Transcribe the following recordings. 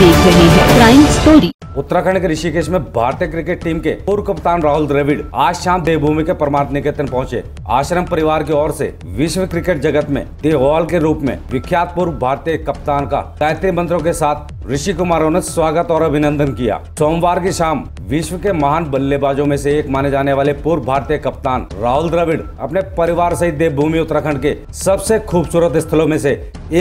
देख रहे हैं क्राइम स्टोरी। उत्तराखंड के ऋषिकेश में भारतीय क्रिकेट टीम के पूर्व कप्तान राहुल द्रविड़ आज शाम देवभूमि के परमार्थ निकेतन पहुंचे। आश्रम परिवार की ओर से विश्व क्रिकेट जगत में देवाल के रूप में विख्यात पूर्व भारतीय कप्तान का गायत्री मंत्रों के साथ ऋषि कुमारों ने स्वागत और अभिनंदन किया। सोमवार की शाम विश्व के महान बल्लेबाजों में से एक माने जाने वाले पूर्व भारतीय कप्तान राहुल द्रविड़ अपने परिवार सहित देवभूमि उत्तराखंड के सबसे खूबसूरत स्थलों में से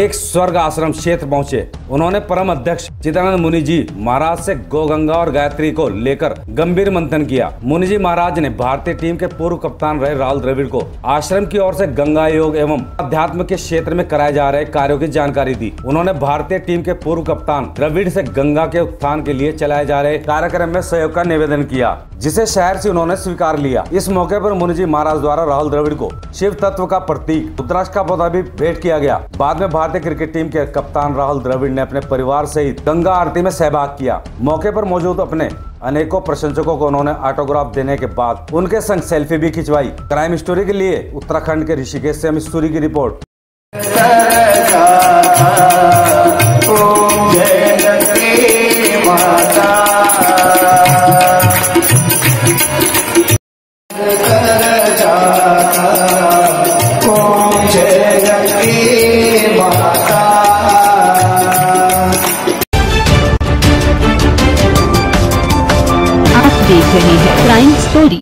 एक स्वर्ग आश्रम क्षेत्र पहुंचे। उन्होंने परम अध्यक्ष चितानंद मुनि जी महाराज से गौगंगा और गायत्री को लेकर गंभीर मंथन किया। मुनि जी महाराज ने भारतीय टीम के पूर्व कप्तान रहे राहुल द्रविड़ को आश्रम की ओर से गंगा योग एवं अध्यात्म के क्षेत्र में कराए जा रहे कार्यों की जानकारी दी। उन्होंने भारतीय टीम के पूर्व कप्तान द्रविड़ से गंगा के उत्थान के लिए चलाए जा रहे कार्यक्रम में सहयोग का निवेदन किया, जिसे शहर से उन्होंने स्वीकार लिया। इस मौके पर मुनि जी महाराज द्वारा राहुल द्रविड़ को शिव तत्व का प्रतीक रुद्राक्ष का पौधा भी भेंट किया गया। बाद में भारतीय क्रिकेट टीम के कप्तान राहुल द्रविड़ ने अपने परिवार सहित गंगा आरती में सहभाग किया। मौके पर मौजूद अपने अनेकों प्रशंसकों को उन्होंने ऑटोग्राफ देने के बाद उनके संग सेल्फी भी खिंचवाई। क्राइम स्टोरी के लिए उत्तराखंड के ऋषिकेश से अमित सूरी की रिपोर्ट। देख रहे हैं क्राइम स्टोरी।